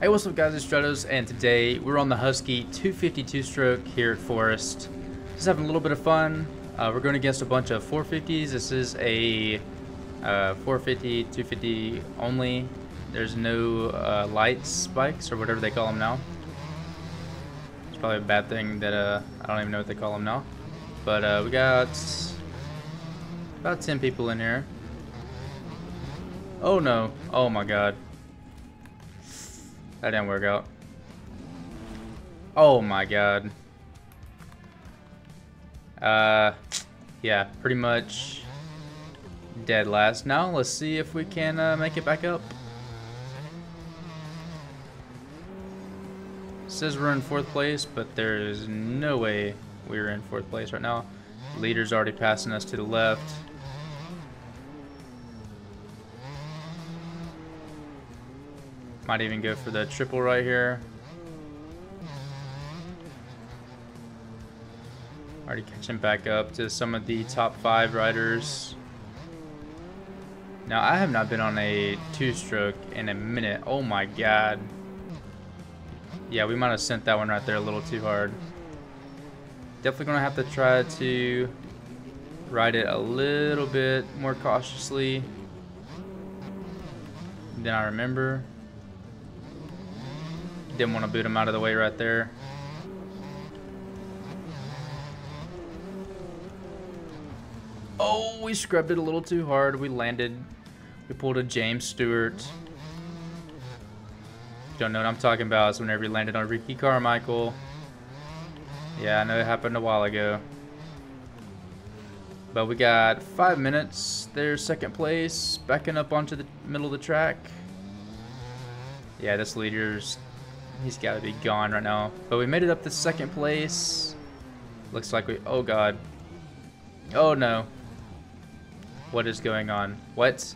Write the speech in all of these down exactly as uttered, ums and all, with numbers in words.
Hey, what's up guys, it's Stratos, and today we're on the Husky two fifty-two stroke here at Forest. Just having a little bit of fun. Uh, we're going against a bunch of four fifties. This is a uh, four fifty, two fifty only. There's no uh, lights bikes, or whatever they call them now. It's probably a bad thing that uh, I don't even know what they call them now. But uh, we got about ten people in here. Oh no, oh my god. That didn't work out. Oh my god. Uh, yeah, pretty much dead last. Now let's see if we can uh, make it back up. It says we're in fourth place, but there is no way we're in fourth place right now. The leader's already passing us to the left. Might even go for the triple right here. Already catching back up to some of the top five riders. Now, I have not been on a two-stroke in a minute. Oh my god. Yeah, we might have sent that one right there a little too hard. Definitely gonna have to try to ride it a little bit more cautiously than I remember. Didn't want to boot him out of the way right there. Oh, we scrubbed it a little too hard. We landed. We pulled a James Stewart. Don't know what I'm talking about. It's whenever he landed on Ricky Carmichael. Yeah, I know it happened a while ago. But we got five minutes. There's second place. Backing up onto the middle of the track. Yeah, this leader's... he's got to be gone right now. But we made it up to second place. Looks like we... oh, God. Oh, no. What is going on? What?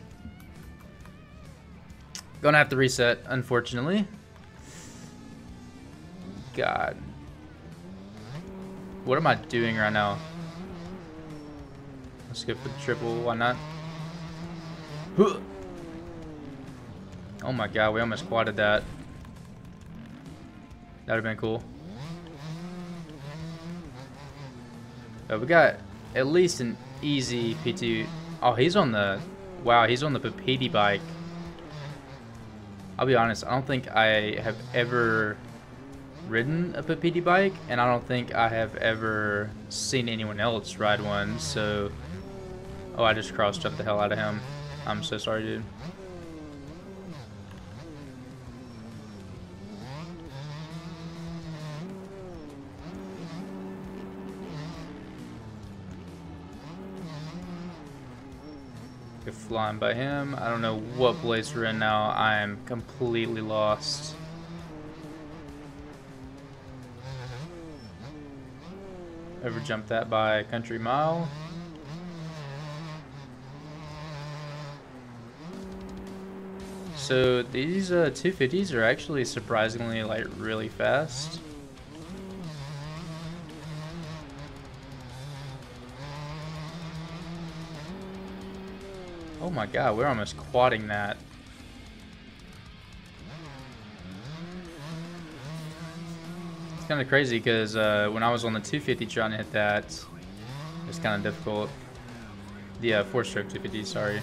Gonna have to reset, unfortunately. God. What am I doing right now? Let's go for the triple. Why not? Oh, my God. We almost quadded that. That would have been cool. But we got at least an easy P two. Oh, he's on the... wow, he's on the Pupiti bike. I'll be honest, I don't think I have ever ridden a Pupiti bike, and I don't think I have ever seen anyone else ride one, so... oh, I just crossed up the hell out of him. I'm so sorry, dude. Flying by him. I don't know what place we're in now. I am completely lost. Overjumped that by a country mile. So these uh, two fifties are actually surprisingly like really fast. Oh my god, we're almost quadding that. It's kind of crazy because uh, when I was on the two fifty trying to hit that, it's kind of difficult. The uh, four-stroke two fifty, sorry.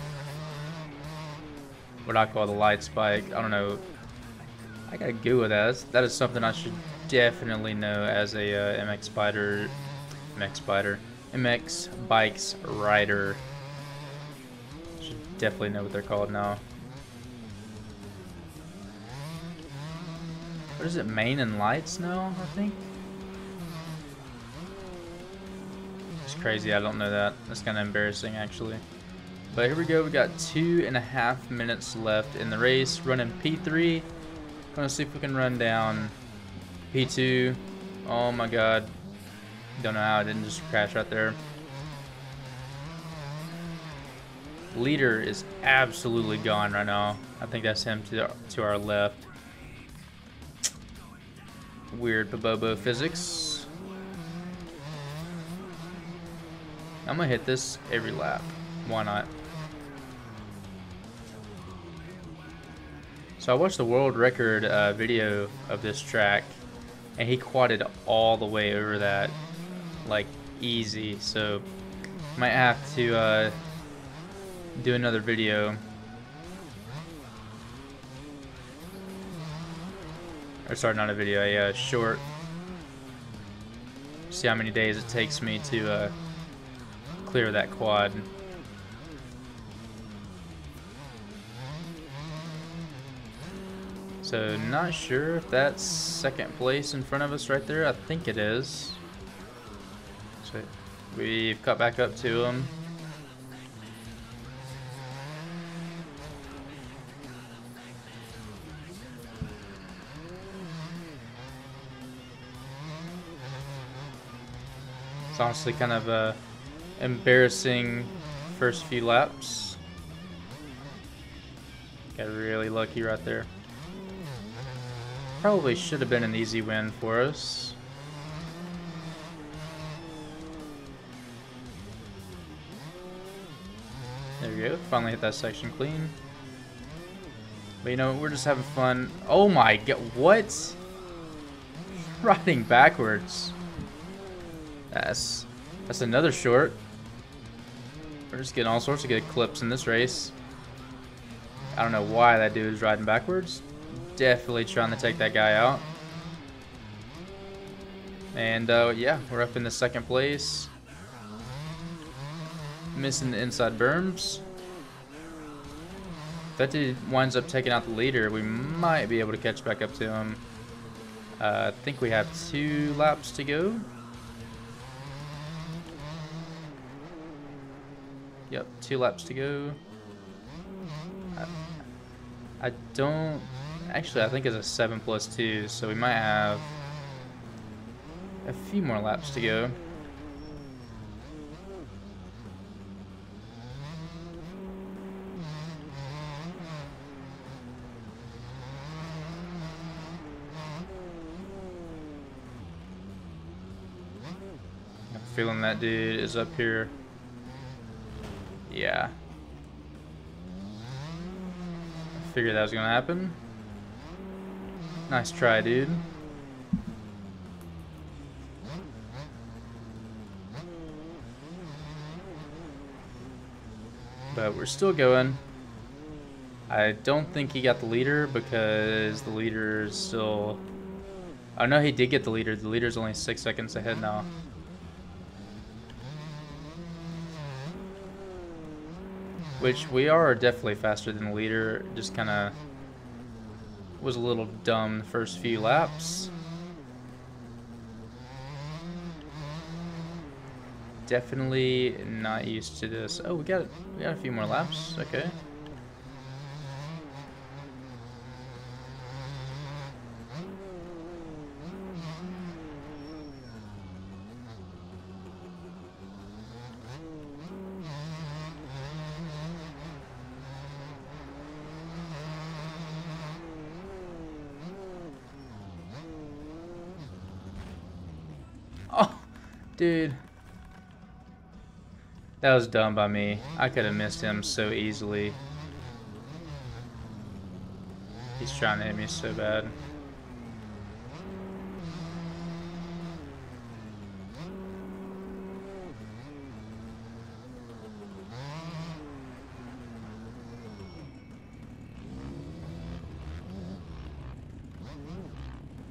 What I call the light spike. I don't know. I gotta go with that. That's, that is something I should definitely know as a uh, M X Spider, M X Spider, M X Bikes rider. Definitely know what they're called now. What is it, main and lights now, I think? It's crazy, I don't know that. That's kind of embarrassing, actually. But here we go, we got two and a half minutes left in the race. Running P three. Gonna see if we can run down P two. Oh my god. Don't know how I didn't just crash right there. Leader is absolutely gone right now. I think that's him to, to our left. Weird Bobo physics. I'm gonna hit this every lap. Why not? So I watched the world record uh, video of this track, and he quadded all the way over that, like easy. So might have to uh, do another video, or sorry, not a video, a uh, short. See how many days it takes me to uh, clear that quad. So not sure if that's second place in front of us right there. I think it is. So we've cut back up to him. It's honestly kind of a embarrassing first few laps. Got really lucky right there. Probably should have been an easy win for us. There we go. Finally hit that section clean. But you know, we're just having fun. Oh my god, what? Riding backwards. That's, that's another short. We're just getting all sorts of good clips in this race. I don't know why that dude is riding backwards. Definitely trying to take that guy out. And uh, yeah, we're up in the second place. Missing the inside berms. If that dude winds up taking out the leader, we might be able to catch back up to him. Uh, I think we have two laps to go. Yep, two laps to go. I, I don't... Actually, I think it's a seven plus two, so we might have a few more laps to go. I'm feeling that dude is up here. Yeah. I figured that was gonna happen. Nice try, dude. But we're still going. I don't think he got the leader because the leader is still... Oh no, he did get the leader. The leader's only six seconds ahead now. Which we are definitely faster than the leader. Just kind of... was a little dumb the first few laps. Definitely not used to this. Oh, we got we got a few more laps. Okay. Dude, that was dumb by me. I could have missed him so easily. He's trying to hit me so bad.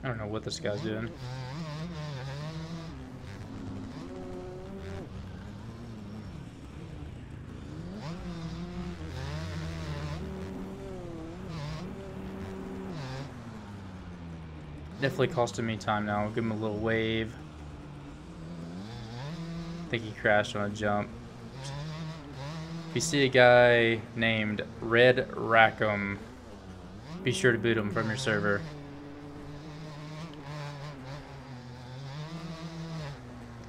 I don't know what this guy's doing. Definitely costing me time now. I'll give him a little wave. I think he crashed on a jump. If you see a guy named Red Rackham, be sure to boot him from your server.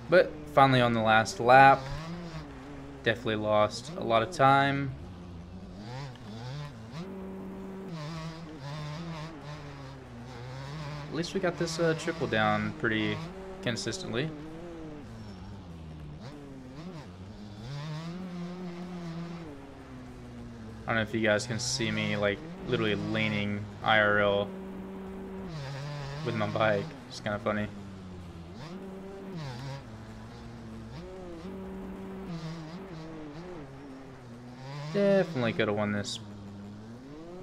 But finally on the last lap, definitely lost a lot of time. At least we got this uh, triple down pretty consistently. I don't know if you guys can see me, like, literally leaning I R L with my bike. It's kind of funny. Definitely could have won this,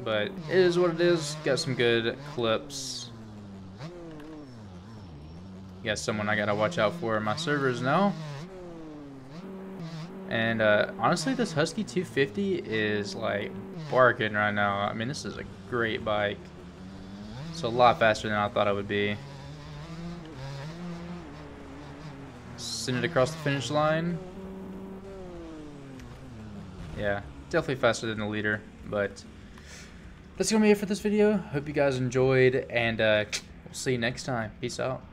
but it is what it is. Got some good clips. Got someone I gotta watch out for in my servers now. And uh, honestly, this Husky two fifty is like barking right now. I mean, this is a great bike. It's a lot faster than I thought it would be. Send it across the finish line. Yeah, definitely faster than the leader, but that's gonna be it for this video. Hope you guys enjoyed, and uh, we'll see you next time. Peace out.